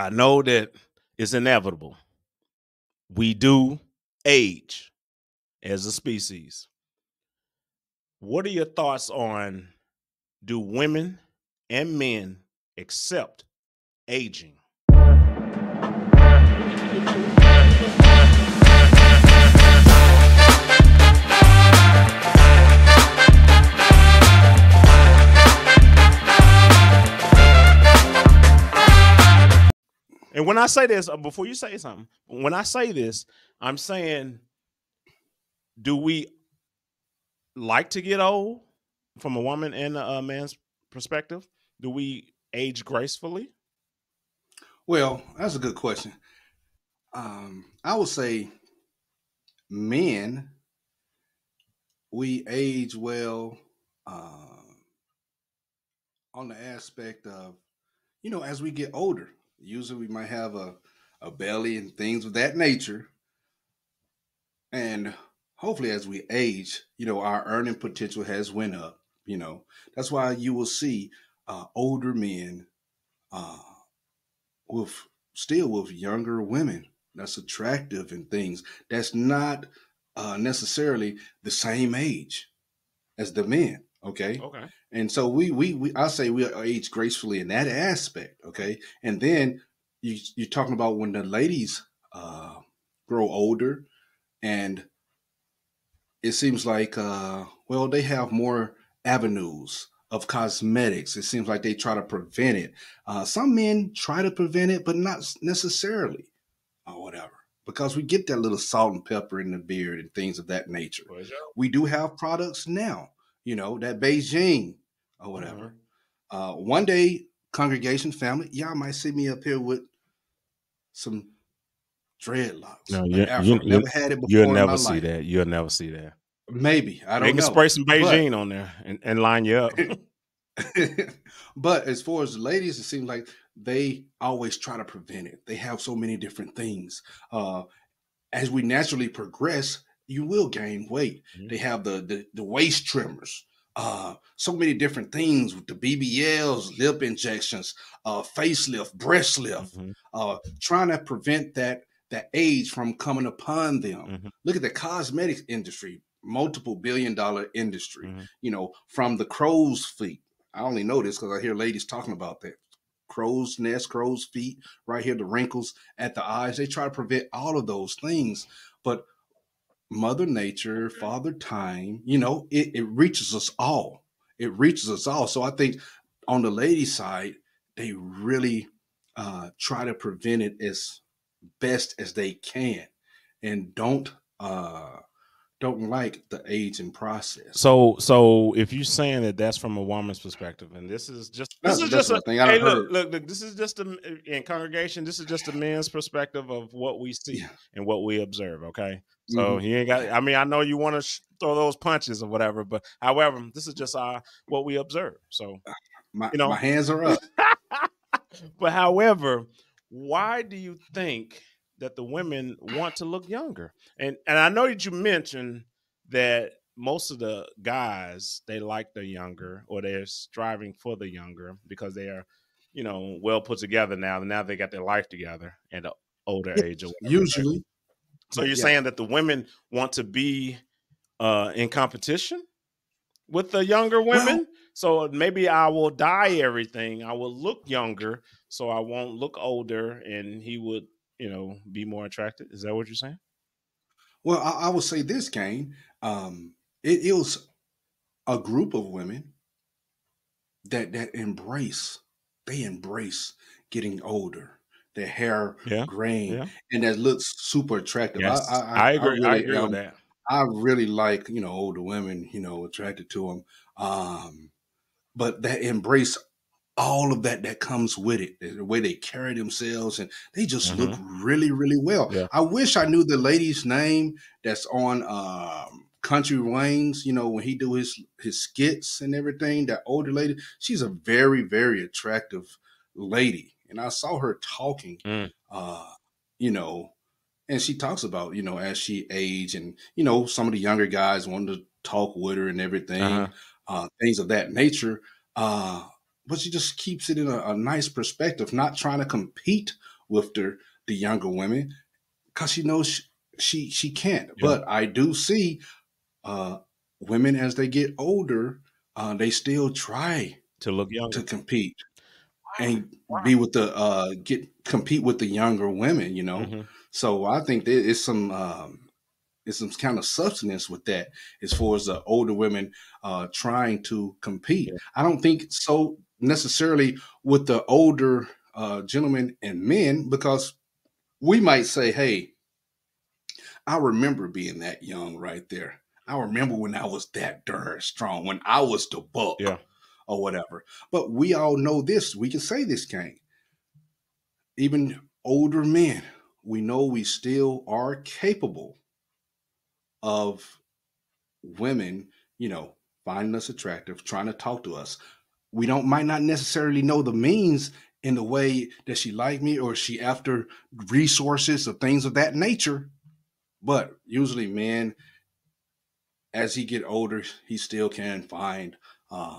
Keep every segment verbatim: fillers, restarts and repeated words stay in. I know that it's inevitable. We do age as a species. What are your thoughts on, do women and men accept aging? And when I say this, before you say something, when I say this, I'm saying, do we like to get old from a woman and a man's perspective? Do we age gracefully? Well, that's a good question. Um, I would say men, we age well uh, on the aspect of, you know, as we get older. Usually we might have a, a belly and things of that nature. And hopefully as we age, you know, our earning potential has went up, you know. That's why you will see uh, older men uh, with still with younger women. That's attractive and things. That's not uh, necessarily the same age as the men. Okay. Okay. And so we, we, we, I say we age gracefully in that aspect. Okay. And then you, you're talking about when the ladies uh, grow older, and it seems like, uh, well, they have more avenues of cosmetics. It seems like they try to prevent it. Uh, some men try to prevent it, but not necessarily or whatever, because we get that little salt and pepper in the beard and things of that nature. We do have products now. You know, that Beijing or whatever. Mm-hmm. Uh, one day, congregation family, y'all might see me up here with some dreadlocks. No, you, you, I've never had it before. You'll never see life. that. You'll never see that. Maybe. I don't they know. They can spray some Beijing but, on there and, and line you up. But as far as the ladies, it seems like they always try to prevent it. They have so many different things. Uh, as we naturally progress, you will gain weight. Mm-hmm. They have the, the, the waist trimmers, uh, so many different things with the B B Ls, lip injections, uh, facelift, breast lift, mm-hmm. uh, trying to prevent that, that age from coming upon them. Mm-hmm. Look at the cosmetics industry, multiple billion dollar industry, mm-hmm. you know, from the crow's feet. I only know this because I hear ladies talking about that. Crow's nest, crow's feet, right here, the wrinkles at the eyes. They try to prevent all of those things, but Mother Nature, Father Time, you know, it, it reaches us all. It reaches us all. So I think on the lady side, they really uh, try to prevent it as best as they can, and don't uh, don't like the aging process. So, so if you're saying that that's from a woman's perspective, and this is just this that's, is that's just a thing I hey, look, look, look, this is just a in congregation. This is just a man's perspective of what we see yeah. and what we observe. Okay. So he ain't got, I mean, I know you want to sh- throw those punches or whatever, but however, this is just our, what we observe. So, my, you know, my hands are up. But however, why do you think that the women want to look younger? And, and I know that you mentioned that most of the guys, they like the younger, or they're striving for the younger because they are, you know, well put together now. Now they got their life together at an older age. Or whatever. Usually. So you're yeah. saying that the women want to be uh, in competition with the younger women? Well, so maybe I will dye everything. I will look younger, so I won't look older, and he would, you know, be more attracted. Is that what you're saying? Well, I, I will say this, Kane. Um, it, it was a group of women that that embrace. They embrace getting older. Their hair yeah, graying, yeah. and that looks super attractive. Yes, I, I, I agree. I, really, I agree um, with that. I really like, you know, older women, you know, attracted to them. Um, but that embrace, all of that that comes with it, the way they carry themselves, and they just mm-hmm. look really, really well. Yeah. I wish I knew the lady's name that's on um, Country Wayne's, you know, when he do his, his skits and everything, that older lady. She's a very, very attractive lady. And I saw her talking, mm. uh, you know, and she talks about, you know, as she age, and, you know, some of the younger guys wanted to talk with her and everything, uh-huh. uh, things of that nature. Uh, but she just keeps it in a, a nice perspective, not trying to compete with the, the younger women, because she knows she, she, she can't. Yeah. But I do see uh, women as they get older, uh, they still try to look young, to compete and wow. be with the uh, get compete with the younger women, you know. Mm-hmm. So I think there is some um, there's some kind of substance with that as far as the older women uh, trying to compete. Yeah. I don't think so necessarily with the older uh, gentlemen and men, because we might say, hey, I remember being that young right there. I remember when I was that darn strong, when I was the buck. Yeah. Or whatever. But we all know this. We can say this, Kane. Even older men, we know we still are capable of women, you know, finding us attractive, trying to talk to us. We don't might not necessarily know the means in the way that she liked me or she after resources or things of that nature. But usually, man, as he get older, he still can find uh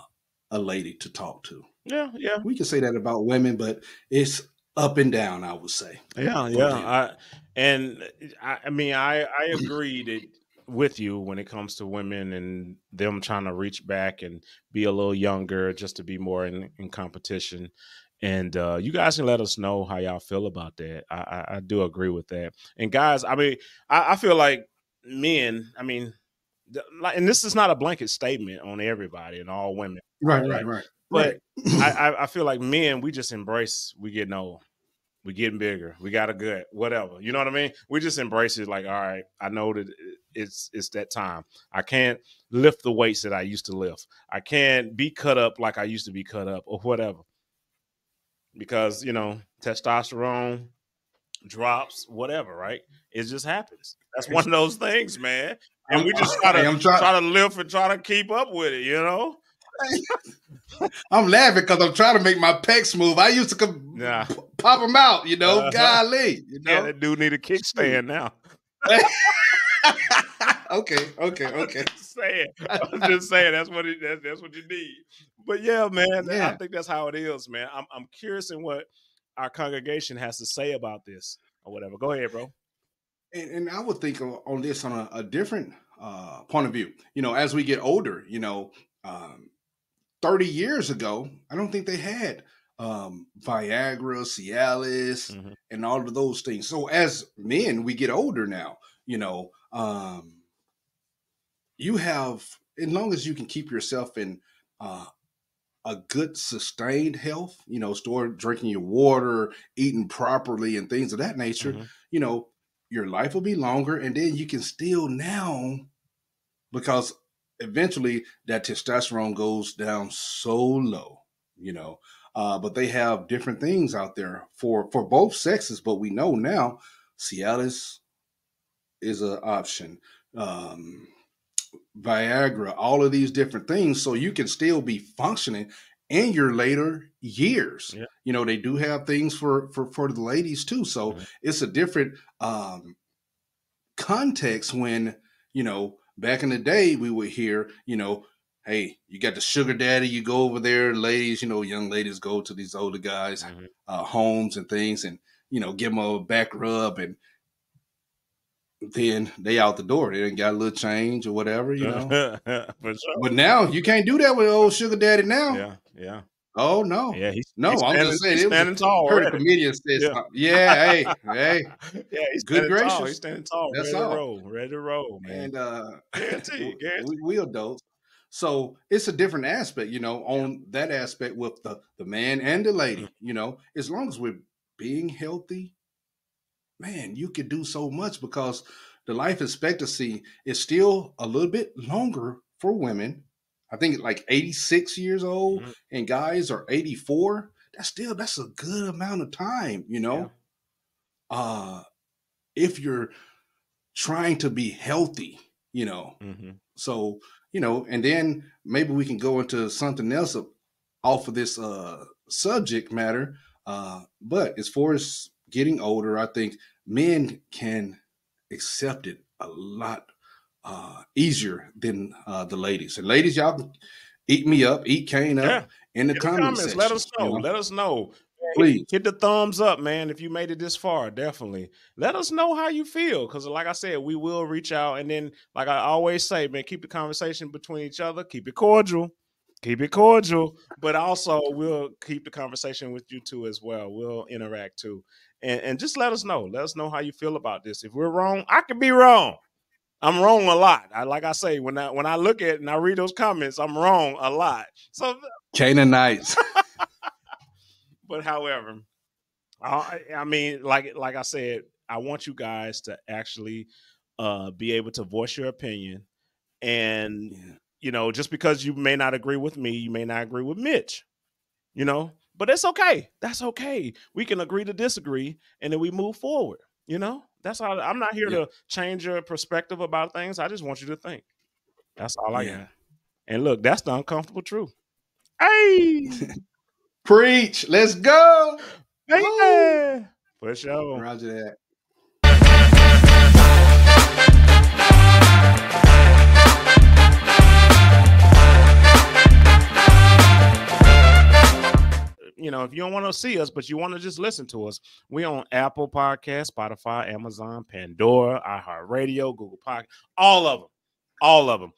a lady to talk to. Yeah, yeah. We can say that about women, but it's up and down, I would say. Yeah, yeah. I, and I, I mean, I, I agree that with you when it comes to women and them trying to reach back and be a little younger just to be more in, in competition. And uh, you guys can let us know how y'all feel about that. I, I, I do agree with that. And guys, I mean, I, I feel like men, I mean, and this is not a blanket statement on everybody and all women. Right, right, right. But right. I, I feel like men, we just embrace, we getting old, we getting bigger, we got a gut, whatever. You know what I mean? We just embrace it like, all right, I know that it's it's that time. I can't lift the weights that I used to lift. I can't be cut up like I used to be cut up or whatever. Because, you know, testosterone drops, whatever, right? It just happens. That's one of those things, man. And we just try to, hey, try-, try to lift and try to keep up with it, you know? I'm laughing because I'm trying to make my pecs move. I used to come, nah. p- pop them out, you know. Uh-huh. Golly, you know? Yeah, that dude need a kickstand now. okay, okay, okay. I'm just saying, I'm just saying that's what it, that's, that's what you need. But yeah, man, yeah. I think that's how it is, man. I'm I'm curious in what our congregation has to say about this or whatever. Go ahead, bro. And, and I would think on this on a, a different uh, point of view. You know, as we get older, you know. Um, thirty years ago, I don't think they had um, Viagra, Cialis, mm-hmm. and all of those things. So as men, we get older now, you know, um, you have, as long as you can keep yourself in uh, a good sustained health, you know, start drinking your water, eating properly and things of that nature, mm-hmm. you know, your life will be longer. And then you can still now, because eventually that testosterone goes down so low, you know, uh, but they have different things out there for, for both sexes. But we know now Cialis is an option, um, Viagra, all of these different things. So you can still be functioning in your later years. Yeah. You know, they do have things for, for, for the ladies too. So mm-hmm. it's a different um, context when, you know, back in the day, we would hear, you know, hey, you got the sugar daddy, you go over there, ladies, you know, young ladies go to these older guys' mm-hmm. uh, homes and things and, you know, give them a back rub and then they out the door. They done got a little change or whatever, you know. For sure. But now you can't do that with old sugar daddy now. Yeah, yeah. Oh, no. Yeah, he's, no, he's I'm standing, just saying. He's it standing was, tall. Heard a comedian says, yeah, yeah hey, hey. Yeah, he's good gracious. Tall. He's standing tall. That's ready all. To roll. Ready to roll, man. And, uh, guarantee, guarantee. We, we'll dope. So it's a different aspect, you know, on yeah. that aspect with the, the man and the lady, mm-hmm. you know, as long as we're being healthy, man, you could do so much because the life expectancy is still a little bit longer for women. I think like eighty-six years old mm-hmm. and guys are eighty-four. That's still, that's a good amount of time, you know, yeah. uh, if you're trying to be healthy, you know, mm-hmm. so, you know, and then maybe we can go into something else off of this uh, subject matter. Uh, but as far as getting older, I think men can accept it a lot uh easier than uh the ladies. And ladies, y'all eat me up, eat Kane up, yeah. in the, in the comments, comments section, let us know. You know. Let us know. Please hit the thumbs up, man. If you made it this far, definitely let us know how you feel. Because like I said, we will reach out. And then like I always say, man, keep the conversation between each other. Keep it cordial. Keep it cordial. But also we'll keep the conversation with you, too, as well. We'll interact, too. And, and just let us know. Let us know how you feel about this. If we're wrong, I could be wrong. I'm wrong a lot. I, like I say, when I when I look at and I read those comments, I'm wrong a lot. So Canaanites. But however, I, I mean, like like I said, I want you guys to actually uh, be able to voice your opinion. And, yeah. you know, just because you may not agree with me, you may not agree with Mitch, you know, but it's okay. That's okay. We can agree to disagree and then we move forward. You know, that's all. I'm not here yeah. to change your perspective about things. I just want you to think. That's all I yeah. got. And look, that's the uncomfortable truth. Hey. Preach. Let's go. Yeah. For sure. Roger that. You know, if you don't want to see us, but you want to just listen to us, we're on Apple Podcasts, Spotify, Amazon, Pandora, iHeartRadio, Google Podcasts, all of them. All of them.